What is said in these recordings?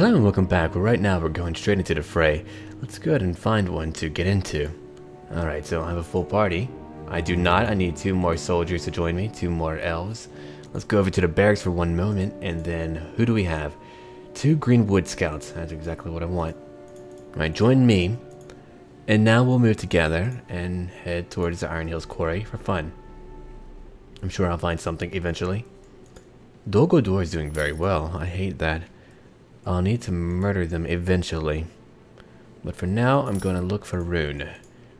Hello and welcome back. Well, right now we're going straight into the fray. Let's go ahead and find one to get into. Alright, so I have a full party. I do not. I need two more soldiers to join me, two more elves. Let's go over to the barracks for one moment, and then who do we have? Two Greenwood Scouts. That's exactly what I want. Alright, join me. And now we'll move together and head towards the Iron Hills quarry for fun. I'm sure I'll find something eventually. Dol Guldur is doing very well. I hate that. I'll need to murder them eventually. But for now, I'm going to look for Rune.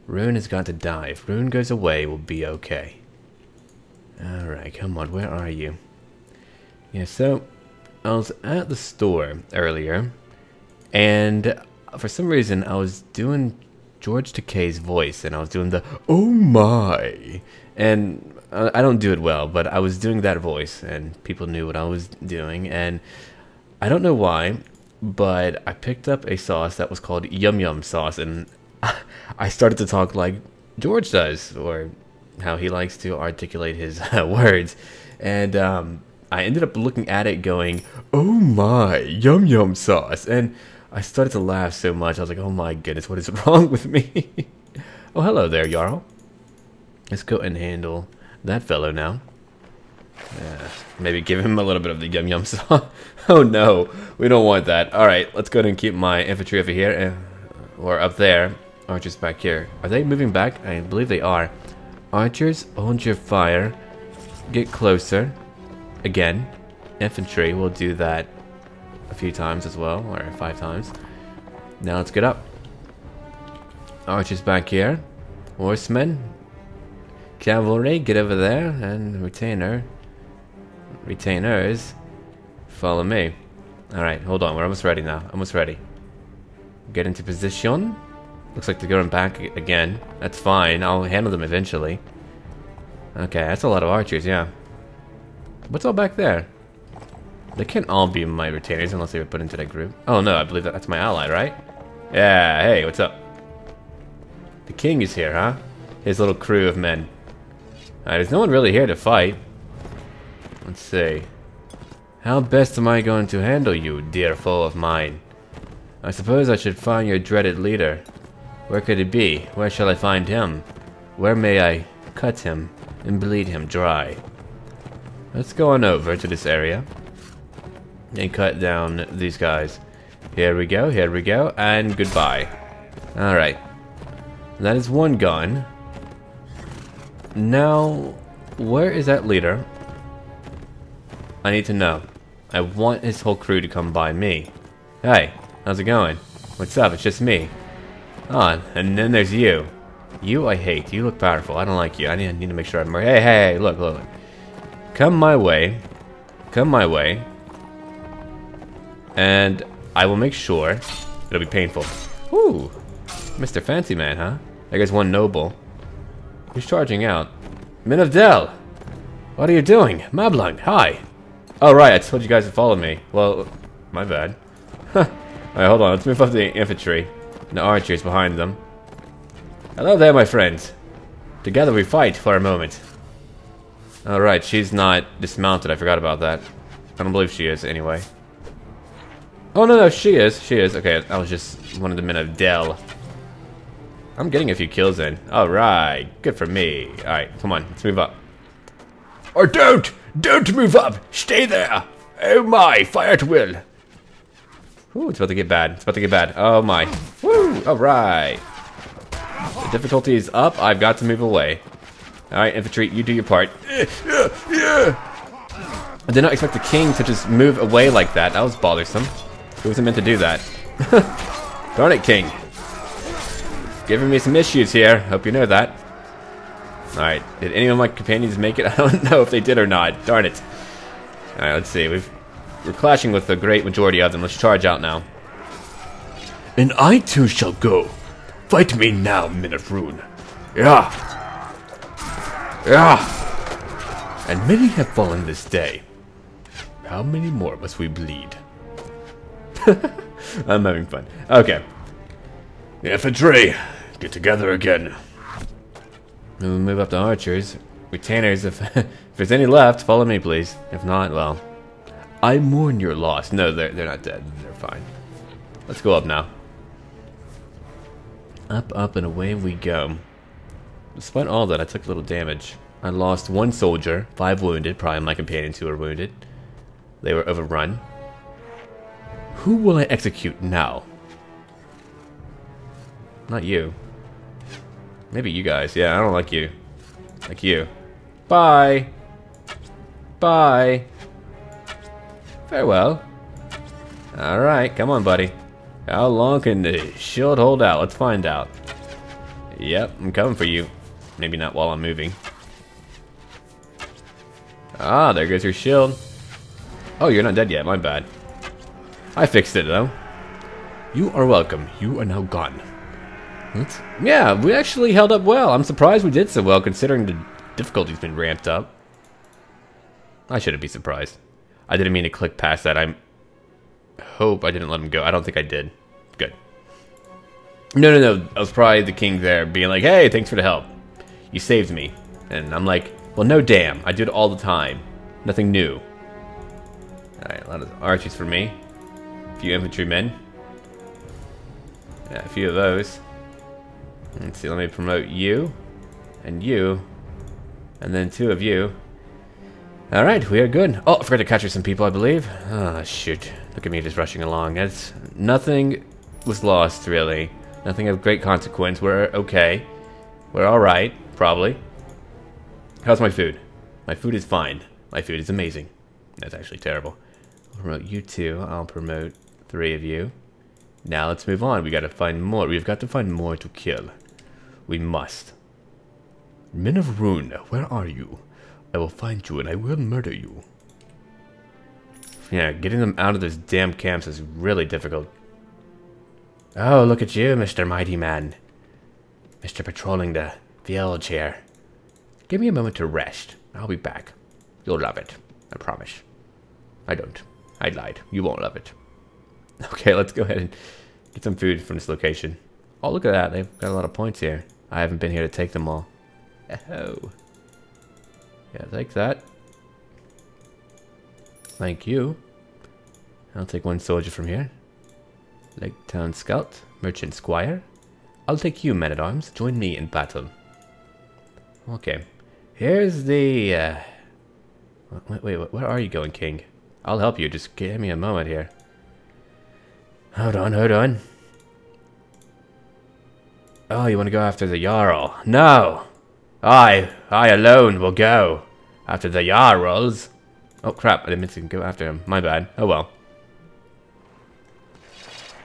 Rune has got to die. If Rune goes away, we'll be okay. Alright, come on. Where are you? Yeah, so I was at the store earlier, and for some reason, I was doing George Takei's voice, and I was doing the, oh my! And I don't do it well, but I was doing that voice, and people knew what I was doing, and I don't know why, but I picked up a sauce that was called Yum Yum Sauce, and I started to talk like George does, or how he likes to articulate his words, and I ended up looking at it going, oh my, Yum Yum Sauce, and I started to laugh so much, I was like, oh my goodness, what is wrong with me? Oh, hello there, Jarl. Let's go and handle that fellow now. Maybe give him a little bit of the Yum Yum Sauce. Oh no, we don't want that. Alright, let's go ahead and keep my infantry over here, or up there. Archers back here. Are they moving back? I believe they are. Archers, hold your fire. Get closer. Again. Infantry, we'll do that a few times as well, or 5 times. Now let's get up. Archers back here. Horsemen. Cavalry, get over there. And retainers, follow me. Alright, hold on, we're almost ready now. Almost ready. Get into position. Looks like they're going back again. That's fine, I'll handle them eventually. Okay, that's a lot of archers, yeah. What's all back there? They can't all be my retainers unless they were put into that group. Oh no, I believe that's my ally, right? Yeah, hey, what's up? The king is here, huh? His little crew of men. Alright, there's no one really here to fight. Let's see. How best am I going to handle you, dear foe of mine? I suppose I should find your dreaded leader. Where could he be? Where shall I find him? Where may I cut him and bleed him dry? Let's go on over to this area and cut down these guys. Here we go, and goodbye. Alright. That is one gone. Now, where is that leader? I need to know. I want his whole crew to come by me. Hey, how's it going? What's up? It's just me. Ah, and then there's you. You I hate. You look powerful. I don't like you. I need to make sure I'm... Hey, hey, look, look, look. Come my way. Come my way. And I will make sure it'll be painful. Woo! Mr. Fancy Man, huh? I guess one noble. Who's charging out? Men of Dell! What are you doing? Mablung, hi! Oh right, I told you guys to follow me. Well, my bad. Alright, hold on, let's move up the infantry. And the archers behind them. Hello there, my friends. Together we fight for a moment. Alright, she's not dismounted, I forgot about that. I don't believe she is, anyway. Oh no, no, she is. Okay, I was just one of the men of Dell. I'm getting a few kills in. Alright, good for me. Alright, come on, let's move up. Or don't move up, stay there. Oh my, fire at will. Ooh, it's about to get bad, it's about to get bad. Oh my, woo, alright. The difficulty is up, I've got to move away. Alright, infantry, you do your part. I did not expect the king to just move away like that, that was bothersome. He wasn't meant to do that. Darn it, king. Giving me some issues here. Hope you know that. Alright, did any of my companions make it? I don't know if they did or not. Darn it. Alright, let's see. We're clashing with the great majority of them. Let's charge out now. And I too shall go. Fight me now, men of Rune. Yeah. Yeah. And many have fallen this day. How many more must we bleed? I'm having fun. Okay. Infantry. Get together again. We'll move up to archers. Retainers, if there's any left, follow me, please. If not, well... I mourn your loss. No, they're not dead. They're fine. Let's go up now. Up, up, and away we go. Despite all that, I took little damage. I lost one soldier, 5 wounded, probably my companions who were wounded. They were overrun. Who will I execute now? Not you. Maybe you guys. Yeah, I don't like you. Like you. Bye. Bye. Farewell. Alright, come on, buddy. How long can the shield hold out? Let's find out. Yep, I'm coming for you. Maybe not while I'm moving. Ah, there goes your shield. Oh, you're not dead yet. My bad. I fixed it, though. You are welcome. You are now gone. What? Yeah, we actually held up well. I'm surprised we did so well, considering the difficulty's been ramped up. I shouldn't be surprised. I didn't mean to click past that. I hope I didn't let him go. I don't think I did. Good. No, no, no. I was probably the king there being like, hey, thanks for the help. You saved me. And I'm like, well, no damn. I do it all the time. Nothing new. All right, a lot of archers for me. A few infantrymen. Yeah, a few of those. Let's see. Let me promote you. And then 2 of you. Alright, we are good. Oh, I forgot to capture some people, I believe. Oh, shoot. Look at me just rushing along. That's nothing was lost, really. Nothing of great consequence. We're okay. We're alright, probably. How's my food? My food is fine. My food is amazing. That's actually terrible. I'll promote you 2. I'll promote 3 of you. Now let's move on. We gotta find more. We've got to find more to kill. We must. Men of Rune, where are you? I will find you and I will murder you. Yeah, getting them out of those damn camps is really difficult. Oh, look at you, Mr. Mighty Man. Mr. Patrolling the fields here. Give me a moment to rest. I'll be back. You'll love it. I promise. I don't. I lied. You won't love it. Okay, let's go ahead and get some food from this location. Oh, look at that. They've got a lot of points here. I haven't been here to take them all. Oh. Yeah, take that. Thank you. I'll take 1 soldier from here. Lake Town Scout, Merchant Squire. I'll take you, man-at-arms. Join me in battle. Okay. Here's the... Wait, where are you going, King? I'll help you. Just give me a moment here. Hold on, hold on. Oh, you want to go after the Jarl? No! I alone will go after the Jarls. Oh crap, I didn't mean to go after him. My bad. Oh well.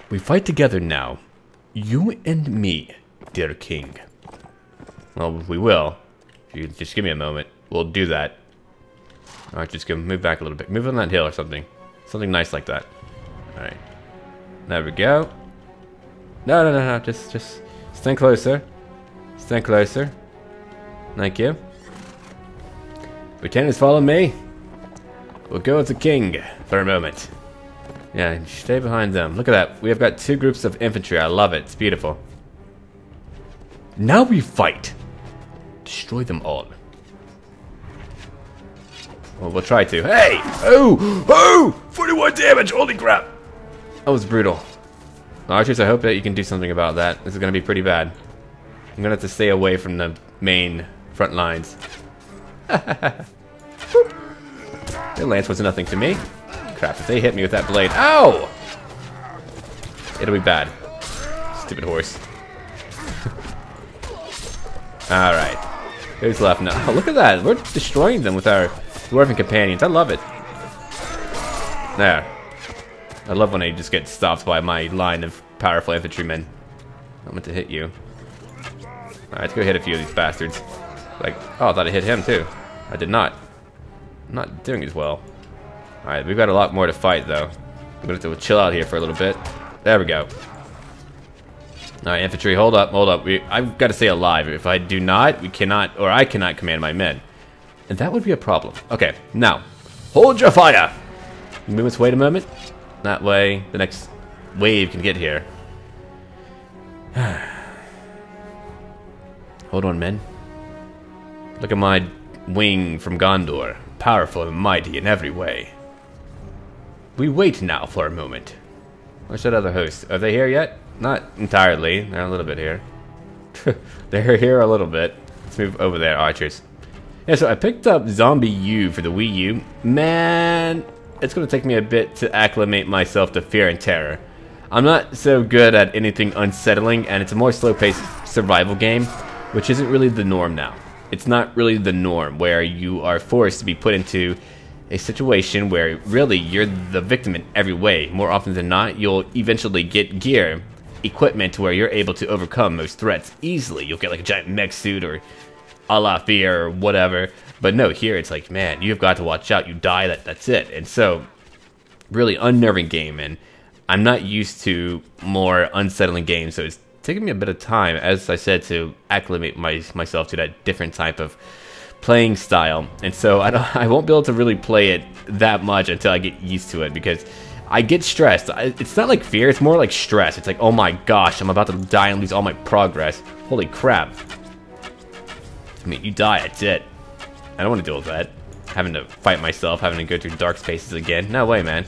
We fight together now. You and me, dear king. Well, we will. If you just give me a moment, we'll do that. Alright, just go move back a little bit. Move on that hill or something. Something nice like that. Alright. There we go. No, no, no, no. Just stand closer. Stand closer. Thank you. Pretenders, follow me. We'll go with the king for a moment. Yeah, stay behind them. Look at that. We have got 2 groups of infantry. I love it. It's beautiful. Now we fight. Destroy them all. Well, we'll try to. Hey! Oh! Oh! 41 damage! Holy crap! That was brutal. Archers, I hope that you can do something about that. This is going to be pretty bad. I'm going to have to stay away from the main... front lines. Their lance was nothing to me. Crap, if they hit me with that blade. Ow! It'll be bad. Stupid horse. Alright. Who's left now? Oh, look at that. We're destroying them with our dwarven companions. I love it. There. I love when I just get stopped by my line of powerful infantrymen. I meant to hit you. Alright, let's go hit a few of these bastards. Like, oh, I thought I hit him too. I did not. I'm not doing as well. Alright, we've got a lot more to fight though. I'm gonna have to chill out here for a little bit. There we go. Alright, infantry, hold up, hold up. I've got to stay alive. If I do not, we cannot, or I cannot command my men. And that would be a problem. Okay, now, hold your fire! You must wait a moment. That way, the next wave can get here. Hold on, men. Look at my wing from Gondor, powerful and mighty in every way. We wait now for a moment. Where's that other host? Are they here yet? Not entirely. They're a little bit here. They're here a little bit. Let's move over there, archers. Yeah, so I picked up Zombie U for the Wii U. Man, it's going to take me a bit to acclimate myself to fear and terror. I'm not so good at anything unsettling, and it's a more slow-paced survival game, which isn't really the norm now. It's not really the norm where you are forced to be put into a situation where really you're the victim in every way. More often than not, you'll eventually get gear, equipment where you're able to overcome most threats easily. You'll get like a giant mech suit or a la fear or whatever. But no, here it's like, man, you've got to watch out. You die, that's it. And so, really unnerving game, and I'm not used to more unsettling games, so it's taking me a bit of time, as I said, to acclimate myself to that different type of playing style, and so I won't be able to really play it that much until I get used to it, because I get stressed. It's not like fear, it's more like stress. It's like, oh my gosh, I'm about to die and lose all my progress. Holy crap. I mean, you die, that's it. I don't want to deal with that. Having to fight myself, having to go through dark spaces again. No way, man.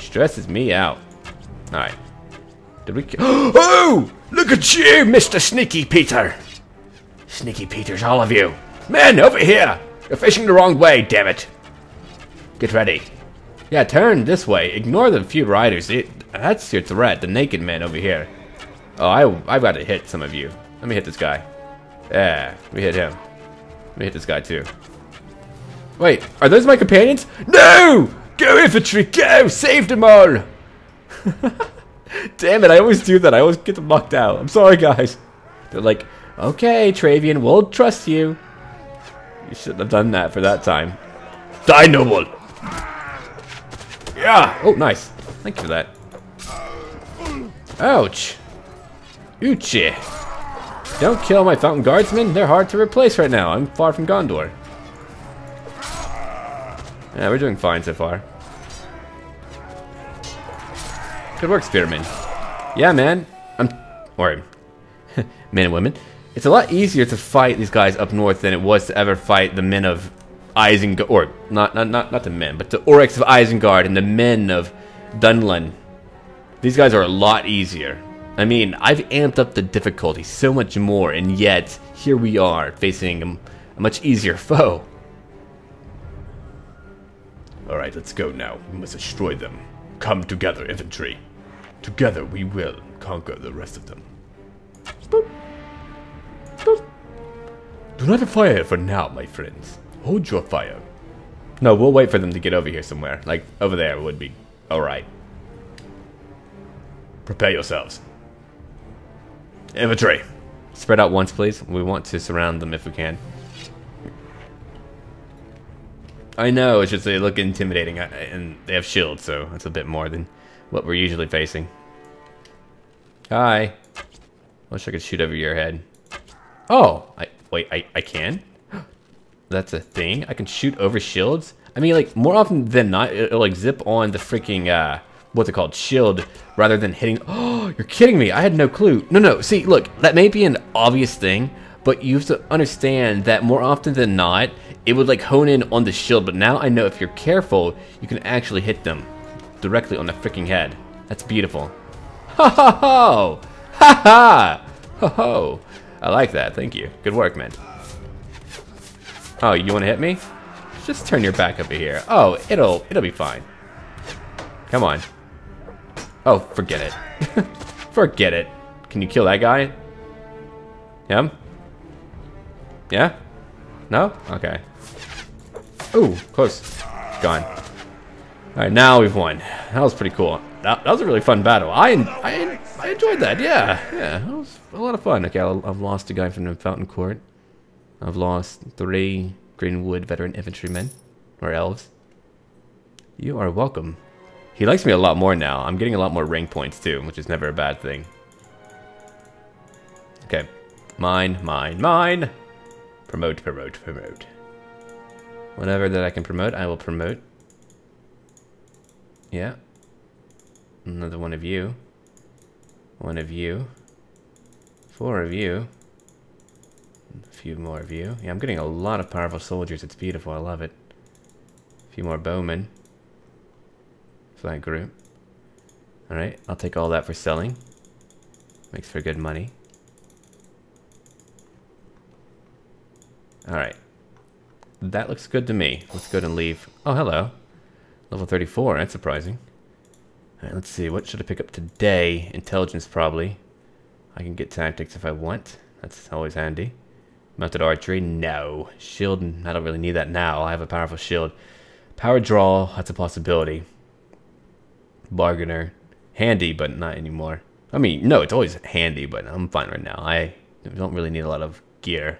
Stresses me out. Alright. Did we... Oh! Look at you, Mr. Sneaky Peter! Sneaky Peters, all of you. Men, over here! You're fishing the wrong way, damn it! Get ready. Yeah, turn this way. Ignore the few riders. That's your threat, the naked man over here. Oh, I've got to hit some of you. Let me hit this guy. Yeah, we hit him. Let me hit this guy too. Wait, are those my companions? No! Go infantry, go! Save them all! Damn it, I always do that. I always get them knocked out. I'm sorry, guys. They're like, okay, Travian, we'll trust you. You shouldn't have done that for that time. Die, noble! Yeah! Oh, nice. Thank you for that. Ouch. Uchi. Don't kill my fountain guardsmen. They're hard to replace right now. I'm far from Gondor. Yeah, we're doing fine so far. Good work, Spearman. Yeah, man. Or men and women. It's a lot easier to fight these guys up north than it was to ever fight the men of Isengard, or not the men, but the Oryx of Isengard and the men of Dunland. These guys are a lot easier. I mean, I've amped up the difficulty so much more, and yet here we are facing a much easier foe. All right, let's go now. We must destroy them. Come together, infantry. Together we will conquer the rest of them. Boop. Do not fire for now, my friends. Hold your fire. No, we'll wait for them to get over here somewhere. Like, over there would be alright. Prepare yourselves. Infantry. Spread out once, please. We want to surround them if we can. I know, it's just they look intimidating, and they have shields, so that's a bit more than what we're usually facing. Hi. Wish I could shoot over your head. Oh, wait, I can? That's a thing? I can shoot over shields? I mean, like, more often than not, it'll like zip on the freaking, what's it called, shield, rather than hitting... Oh, you're kidding me, I had no clue. No, see, look, that may be an obvious thing, but you have to understand that more often than not, it would like hone in on the shield, but now I know if you're careful, you can actually hit them directly on the freaking head. That's beautiful. Ha ha ho! Ha ha! Ho ho! I like that, thank you. Good work, man. Oh, you wanna hit me? Just turn your back over here. Oh, it'll be fine. Come on. Oh, forget it. Forget it. Can you kill that guy? Him? Yeah? No? Okay. Ooh, close. Gone. Alright, now we've won. That was pretty cool. That was a really fun battle. I enjoyed that, yeah. That was a lot of fun. Okay, I've lost a guy from the Fountain Court. I've lost 3 Greenwood veteran infantrymen, or elves. You are welcome. He likes me a lot more now. I'm getting a lot more rank points too, which is never a bad thing. Okay, mine. Promote. Whatever that I can promote, I will promote. Yeah. Another one of you. One of you. 4 of you. A few more of you. Yeah, I'm getting a lot of powerful soldiers. It's beautiful. I love it. A few more bowmen. for that group. Alright, I'll take all that for selling. Makes for good money. Alright. That looks good to me. Let's go ahead and leave. Oh, hello. Level 34, that's surprising. Alright, let's see. What should I pick up today? Intelligence, probably. I can get tactics if I want. That's always handy. Mounted archery? No. Shield? I don't really need that now. I have a powerful shield. Power draw? That's a possibility. Bargainer? Handy, but not anymore. I mean, no, it's always handy, but I'm fine right now. I don't really need a lot of gear.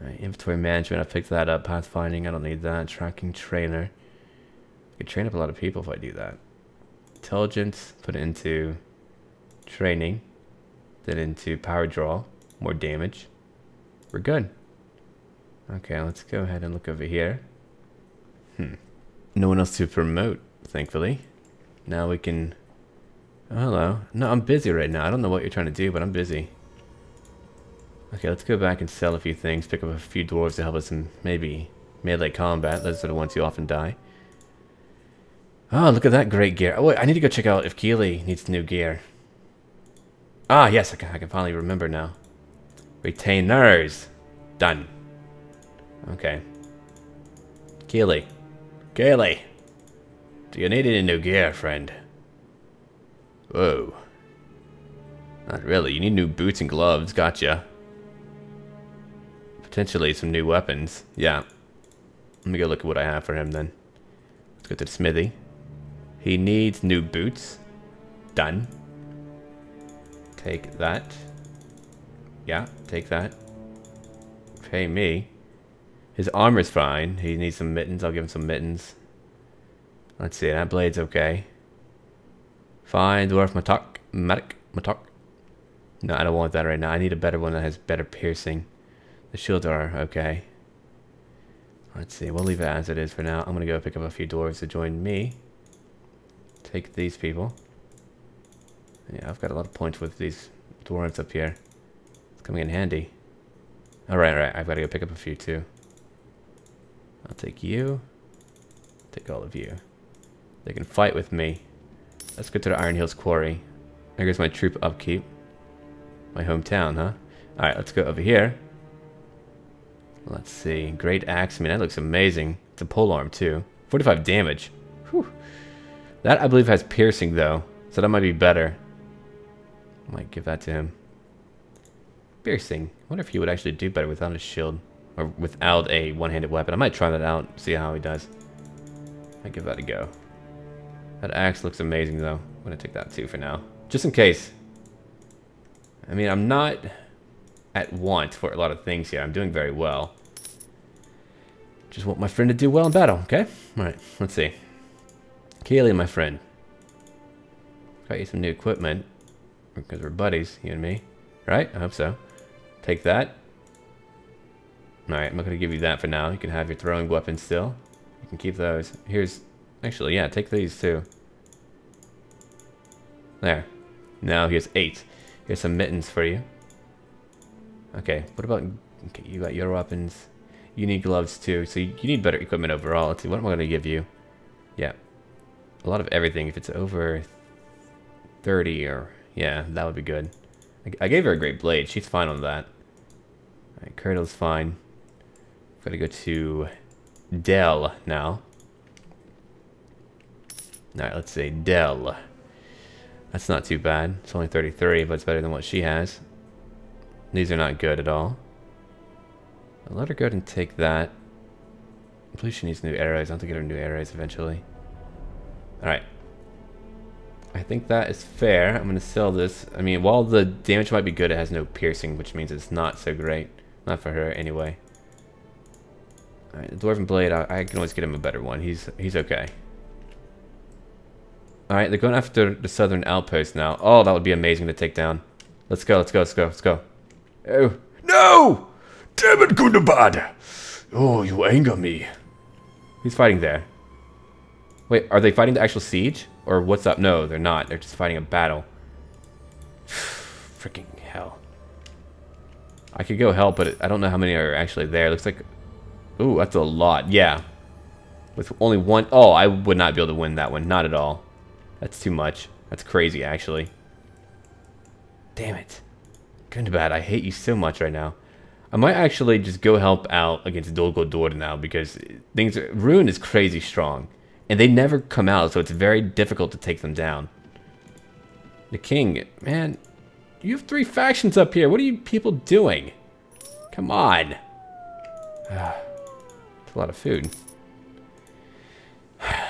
Alright, inventory management, I picked that up. Pathfinding, I don't need that. Tracking trainer. I could train up a lot of people if I do that. Intelligence, put it into training. Then into power draw, more damage. We're good. Okay, let's go ahead and look over here. No one else to promote, thankfully. Now we can... Oh, hello. No, I'm busy right now. I don't know what you're trying to do, but I'm busy. Okay, let's go back and sell a few things, pick up a few dwarves to help us in maybe melee combat. Those are the ones who often die. Oh, look at that great gear. Oh, wait, I need to go check out if Keeley needs new gear. Ah, yes, I can finally remember now. Retainers. Done. Okay. Keeley. Keeley. Do you need any new gear, friend? Whoa. Not really. You need new boots and gloves. Gotcha. Potentially some new weapons. Yeah. Let me go look at what I have for him then. Let's go to the smithy. He needs new boots. Done. Take that. Yeah, take that. Pay me. His armor's fine. He needs some mittens. I'll give him some mittens. Let's see. That blade's okay. Fine. Dwarf Matak. No, I don't want that right now. I need a better one that has better piercing. The shields are okay. Let's see. We'll leave it as it is for now. I'm going to go pick up a few dwarves to join me. Take these people. Yeah, I've got a lot of points with these dwarves up here. It's coming in handy. Alright. I've got to go pick up a few too. I'll take you. Take all of you. They can fight with me. Let's go to the Iron Hills Quarry. There goes my troop upkeep. My hometown, huh? Alright, let's go over here. Let's see. Great axe. I mean, that looks amazing. It's a polearm, too. 45 damage. Whew. That, I believe, has piercing, though. So that might be better. I might give that to him. Piercing. I wonder if he would actually do better without a shield. Or without a one-handed weapon. I might try that out. See how he does. I'd give that a go. That axe looks amazing, though. I'm going to take that, too, for now. Just in case. I mean, I'm not at want for a lot of things here. I'm doing very well. Just want my friend to do well in battle, okay? Alright, let's see. Keeley, my friend. Got you some new equipment. Because we're buddies, you and me. Right? I hope so. Take that. Alright, I'm not going to give you that for now. You can have your throwing weapons still. You can keep those. Here's... Actually, yeah, take these too. There. Now here's 8. Here's some mittens for you. Okay, what about... Okay, you got your weapons. You need gloves too, so you need better equipment overall. Let's see, what am I going to give you? Yeah. A lot of everything. If it's over 30 or... Yeah, that would be good. I gave her a great blade. She's fine on that. Alright, Kurtle's fine. I've got to go to Dell now. Alright, let's see. Dell. That's not too bad. It's only 33, but it's better than what she has. These are not good at all. I'll let her go ahead and take that. I believe she needs new arrows. I'll have to get her new arrows eventually. Alright. I think that is fair. I'm going to sell this. I mean, while the damage might be good, it has no piercing, which means it's not so great. Not for her, anyway. Alright, the Dwarven Blade, I can always get him a better one. He's okay. Alright, they're going after the southern outpost now. Oh, that would be amazing to take down. Let's go. Oh, no! Damn it, Gundabad! Oh, you anger me. Who's fighting there? Wait, are they fighting the actual siege? Or what's up? No, they're not. They're just fighting a battle. Freaking hell. I could go help, but I don't know how many are actually there. Looks like... Ooh, that's a lot. Yeah. With only one... Oh, I would not be able to win that one. Not at all. That's too much. That's crazy, actually. Damn it. Gundabad, I hate you so much right now. I might actually just go help out against Dol Guldur now, because things... Rune is crazy strong. And they never come out, so it's very difficult to take them down. The king... Man, you have three factions up here. What are you people doing? Come on. That's a lot of food.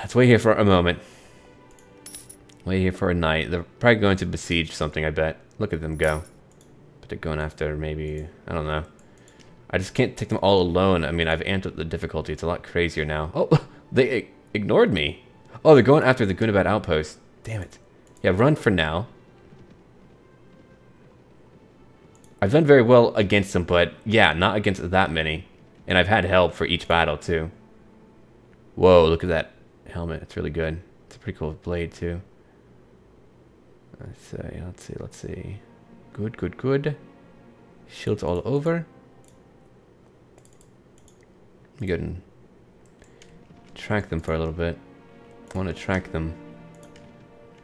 Let's wait here for a moment. Wait here for a night. They're probably going to besiege something, I bet. Look at them go. But they're going after maybe... I don't know. I just can't take them all alone. I mean, I've amped up the difficulty. It's a lot crazier now. Oh, they ignored me. Oh, they're going after the Gundabad outpost. Damn it. Yeah, run for now. I've done very well against them, but yeah, not against that many. And I've had help for each battle, too. Whoa, look at that helmet. It's really good. It's a pretty cool blade, too. Let's see. Good. Shields all over. Let me go and track them for a little bit. I want to track them.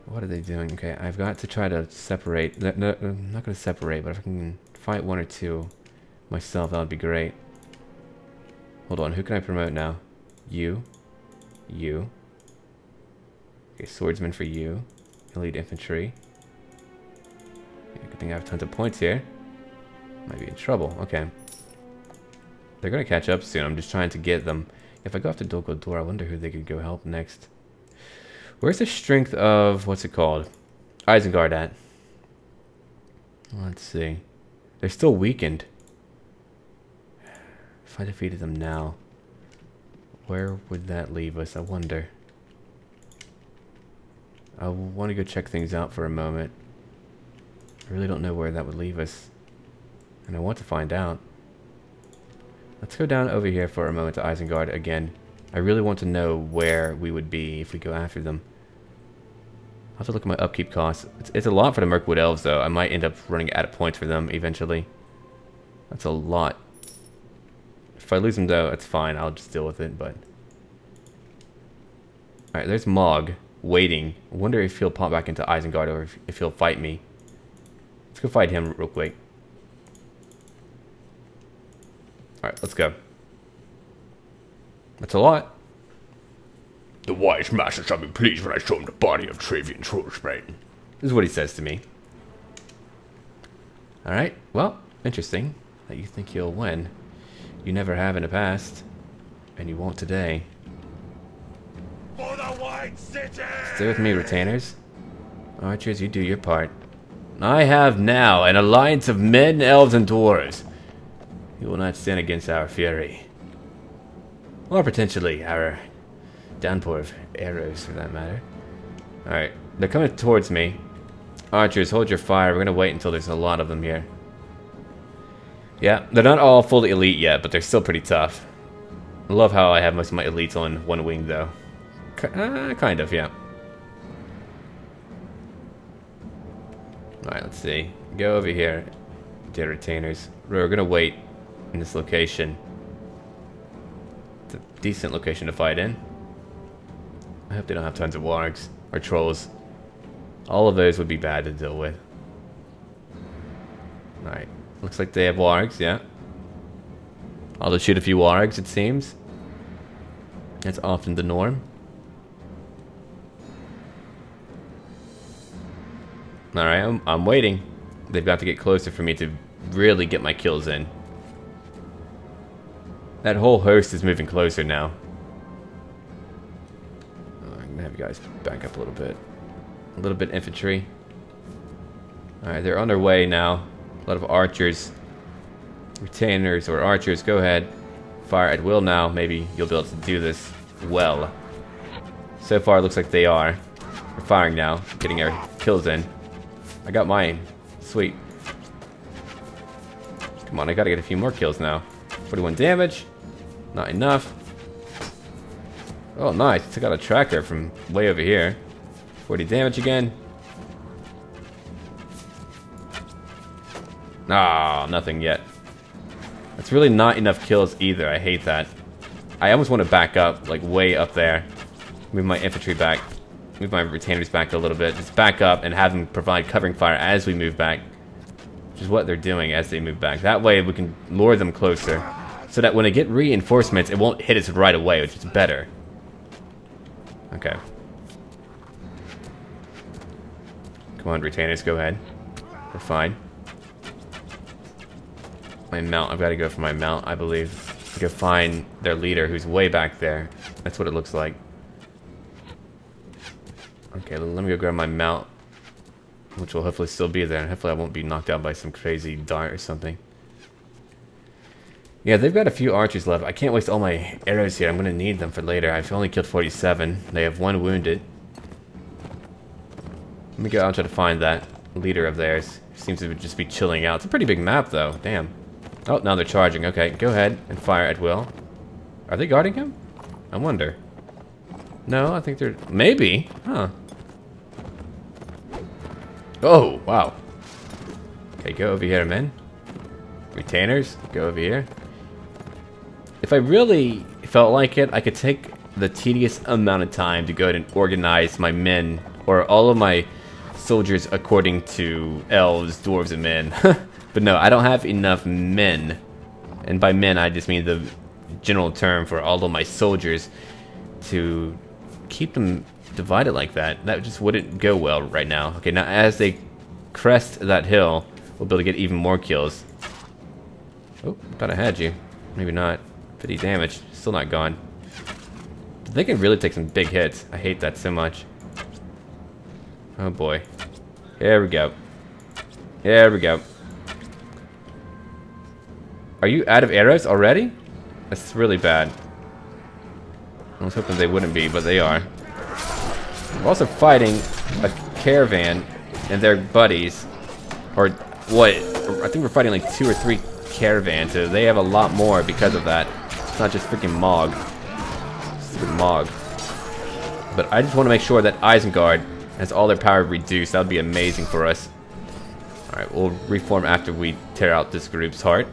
What are they doing? Okay, I've got to try to separate. No, I'm not going to separate, but if I can fight one or two myself, that would be great. Hold on, who can I promote now? You. Okay, swordsman for you. Elite infantry. Okay, good thing I have tons of points here. Might be in trouble. Okay. They're going to catch up soon. I'm just trying to get them. If I go after Dol Guldur, I wonder who they could go help next. Where's the strength of, what's it called? Isengard at? Let's see. They're still weakened. If I defeated them now, where would that leave us? I wonder. I want to go check things out for a moment. I really don't know where that would leave us. And I want to find out. Let's go down over here for a moment to Isengard again. I really want to know where we would be if we go after them. I'll have to look at my upkeep costs. It's a lot for the Mirkwood Elves, though. I might end up running out of points for them eventually. That's a lot. If I lose them, though, it's fine. I'll just deal with it, but... Alright, there's Mog, waiting. I wonder if he'll pop back into Isengard or if he'll fight me. Let's go fight him real quick. Alright, let's go. That's a lot. The wise master shall be pleased when I show him the body of Travian Trollsbane. This is what he says to me. Alright, well, interesting that you think he'll win. You never have in the past, and you won't today. For the White City! Stay with me, retainers. Archers, you do your part. I have now an alliance of men, elves, and dwarves. You will not stand against our fury. Or potentially our downpour of arrows, for that matter. Alright, they're coming towards me. Archers, hold your fire. We're going to wait until there's a lot of them here. Yeah, they're not all fully elite yet, but they're still pretty tough. I love how I have most of my elites on one wing, though. Kind of, yeah. Alright, let's see. Go over here, dear retainers. We're going to wait in this location. It's a decent location to fight in. I hope they don't have tons of wargs or trolls. All of those would be bad to deal with. Alright. Looks like they have wargs, yeah. I'll just shoot a few wargs, it seems. That's often the norm. Alright, I'm waiting. They've got to get closer for me to really get my kills in. That whole host is moving closer now. I'm going to have you guys back up a little bit. A little bit infantry. Alright, they're on their way now. A lot of archers, retainers, or archers. Go ahead. Fire at will now. Maybe you'll be able to do this well. So far, it looks like they are. We're firing now. Getting our kills in. I got mine. Sweet. Come on, I gotta get a few more kills now. 41 damage. Not enough. Oh, nice. Took out a tracker from way over here. 40 damage again. Ah, nothing yet. That's really not enough kills either. I hate that. I almost want to back up, like way up there. Move my infantry back. Move my retainers back a little bit. Just back up and have them provide covering fire as we move back. Which is what they're doing as they move back. That way we can lure them closer. So that when I get reinforcements, it won't hit us right away, which is better. Okay. Come on, retainers, go ahead. We're fine. My mount, I've got to go for my mount, I believe. Go find their leader, who's way back there. That's what it looks like. Okay, let me go grab my mount, which will hopefully still be there, and hopefully I won't be knocked out by some crazy dart or something. Yeah, they've got a few archers left. I can't waste all my arrows here. I'm going to need them for later. I've only killed 47. They have one wounded. Let me go out and try to find that leader of theirs. Seems to just be chilling out. It's a pretty big map, though. Damn. Oh, now they're charging. Okay, go ahead and fire at will. Are they guarding him? I wonder. No, I think they're... Maybe. Huh. Oh, wow. Okay, go over here, men. Retainers, go over here. If I really felt like it, I could take the tedious amount of time to go ahead and organize my men, or all of my soldiers according to elves, dwarves, and men. But no, I don't have enough men. And by men, I just mean the general term for all of my soldiers to keep them divided like that. That just wouldn't go well right now. Okay, now as they crest that hill, we'll be able to get even more kills. Oh, thought I had you. Maybe not. 50 damage. Still not gone. They can really take some big hits. I hate that so much. Oh boy. Here we go. Here we go. Are you out of arrows already? That's really bad. I was hoping they wouldn't be, but they are. We're also fighting a caravan and their buddies. Or what? I think we're fighting like 2 or 3 caravans, so they have a lot more because of that. It's not just freaking Mog. Stupid Mog. But I just want to make sure that Isengard has all their power reduced. That would be amazing for us. Alright, we'll reform after we tear out this group's heart.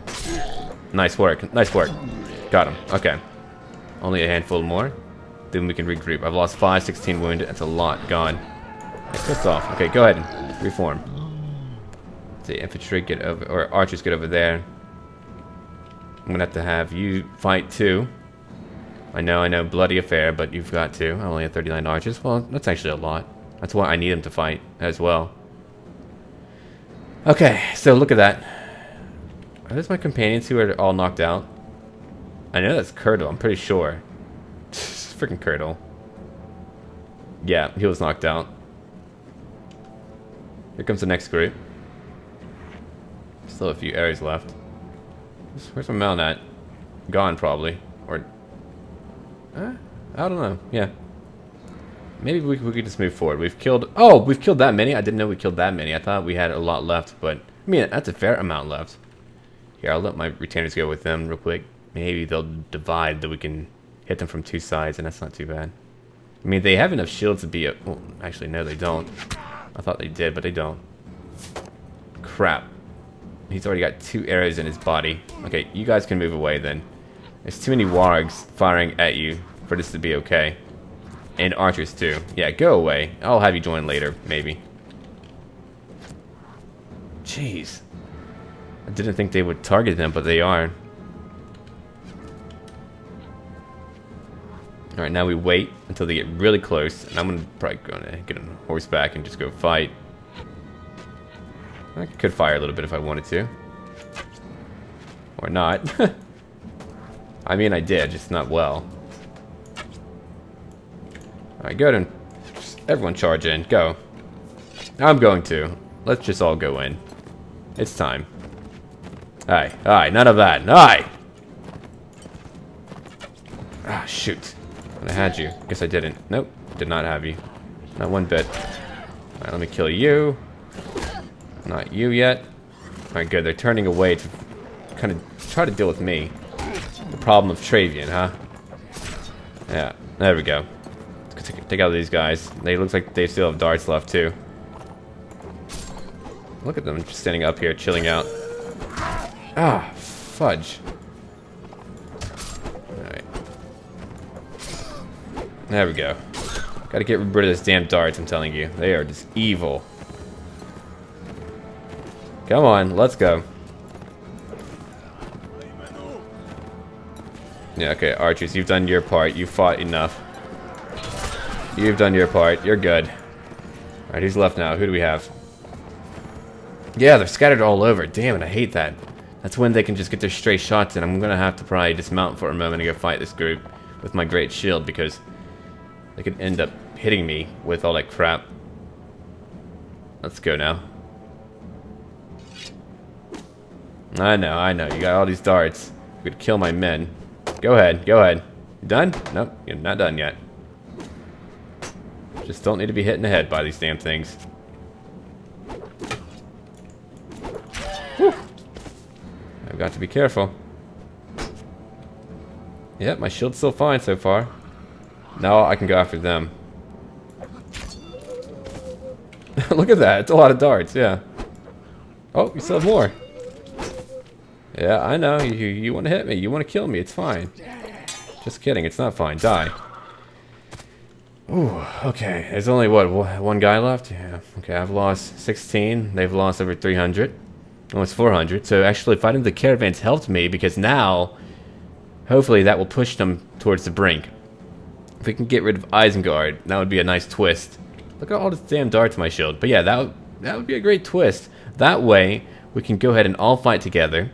Nice work. Nice work. Got him. Okay. Only a handful more. Then we can regroup. I've lost 5, 16 wounded. That's a lot gone. Pissed off. Okay, go ahead and reform. The infantry get over, or archers get over there. I'm gonna have to have you fight too. I know, bloody affair, but you've got to. I only have 39 archers. Well, that's actually a lot. That's why I need them to fight as well. Okay, so look at that. Are those my companions who are all knocked out? I know that's Kurtle, I'm pretty sure. Freaking Kurtle. Yeah, he was knocked out. Here comes the next group. Still a few arrows left. Where's my mount at? Gone, probably. Or... I don't know. Yeah. Maybe we could just move forward. We've killed... Oh, we've killed that many? I didn't know we killed that many. I thought we had a lot left, but... I mean, that's a fair amount left. Here, I'll let my retainers go with them real quick. Maybe they'll divide that we can hit them from 2 sides, and that's not too bad. I mean, they have enough shields to be a... Well, actually, no, they don't. I thought they did, but they don't. Crap. He's already got 2 arrows in his body. Okay, you guys can move away, then. There's too many wargs firing at you for this to be okay. And archers, too. Yeah, go away. I'll have you join later, maybe. Jeez. I didn't think they would target them, but they are. Alright, now we wait until they get really close, and I'm probably gonna get on horseback and just go fight. I could fire a little bit if I wanted to. Or not. I mean, I did, just not well. Alright, go ahead and just everyone charge in. Go. I'm going to. Let's just all go in. It's time. Aye, none of that. Aye! Ah, shoot. I had you. Guess I didn't. Nope, did not have you. Not one bit. Alright, let me kill you. Not you yet. Alright, good. They're turning away to kind of try to deal with me. The problem of Travian, huh? Yeah, there we go. Let's take out these guys. They look like they still have darts left, too. Look at them just standing up here, chilling out. Ah, fudge. Alright. There we go. Gotta get rid of those damn darts, I'm telling you. They are just evil. Come on, let's go. Yeah, okay, archers, you've done your part. You fought enough. You've done your part. You're good. Alright, who's left now? Who do we have? Yeah, they're scattered all over. Damn it, I hate that. That's when they can just get their stray shots in. I'm gonna have to probably dismount for a moment and go fight this group with my great shield, because they could end up hitting me with all that crap. Let's go now. I know, you got all these darts. You could kill my men. Go ahead, go ahead. You done? Nope, you're not done yet. Just don't need to be hit in the head by these damn things. Whew. I've got to be careful. Yep, my shield's still fine so far. Now I can go after them. Look at that, it's a lot of darts, yeah. Oh, you still have more. Yeah, I know, you want to hit me, you want to kill me, it's fine. Just kidding, it's not fine, die. Ooh, okay, there's only, what, one guy left? Yeah, okay, I've lost 16, they've lost over 300. Almost 400, so actually fighting the caravans helped me, because now, hopefully that will push them towards the brink. If we can get rid of Isengard, that would be a nice twist. Look at all this damn darts, my shield. But yeah, that would be a great twist. That way, we can go ahead and all fight together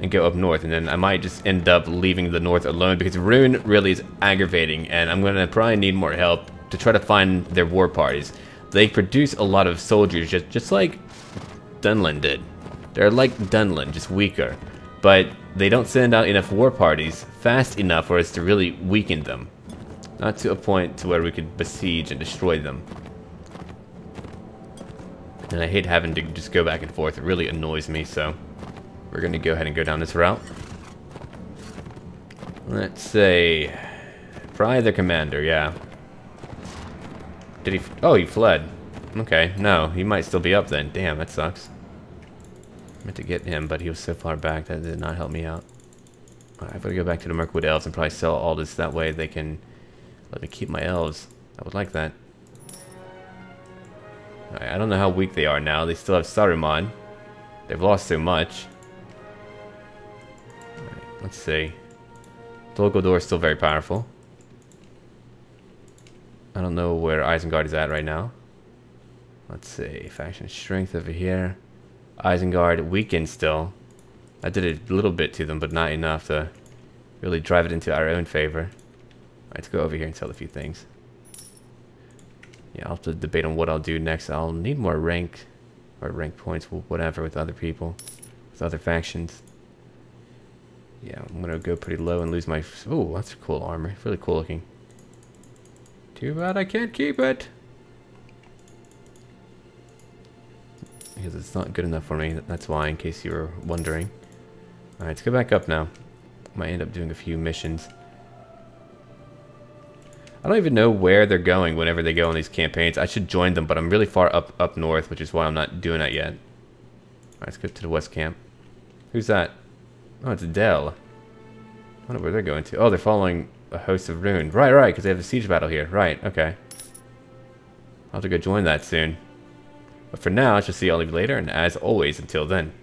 and go up north. And then I might just end up leaving the north alone, because Rune really is aggravating. And I'm going to probably need more help to try to find their war parties. They produce a lot of soldiers, just like Dunland did. They're like Dunland, just weaker. But they don't send out enough war parties fast enough for us to really weaken them. Not to a point to where we could besiege and destroy them. And I hate having to just go back and forth. It really annoys me, so we're going to go ahead and go down this route. Let's say probably the commander, yeah. Did he... Oh, he fled. Okay, no. He might still be up then. Damn, that sucks. I meant to get him, but he was so far back that did not help me out. Alright, I'm going to go back to the Mirkwood Elves and probably sell all this. That way they can... Let me keep my elves. I would like that. Alright, I don't know how weak they are now. They still have Saruman. They've lost so much. Alright, let's see. Dol Guldur is still very powerful. I don't know where Isengard is at right now. Let's see. Faction strength over here. Isengard weakened still. I did a little bit to them, but not enough to really drive it into our own favor. Alright, let's go over here and sell a few things. Yeah, I'll have to debate on what I'll do next. I'll need more rank, or rank points, whatever, with other people, with other factions. Yeah, I'm gonna go pretty low and lose my... Ooh, that's a cool armor. It's really cool looking. Too bad I can't keep it! Because it's not good enough for me, that's why, in case you were wondering. Alright, let's go back up now. Might end up doing a few missions. I don't even know where they're going whenever they go on these campaigns. I should join them, but I'm really far up north, which is why I'm not doing that yet. Alright, let's go to the west camp. Who's that? Oh, it's Dell. I wonder where they're going to. Oh, they're following a host of Rune. Right, because they have a siege battle here. Right, okay. I'll have to go join that soon. But for now, I shall see all of you later, and as always, until then.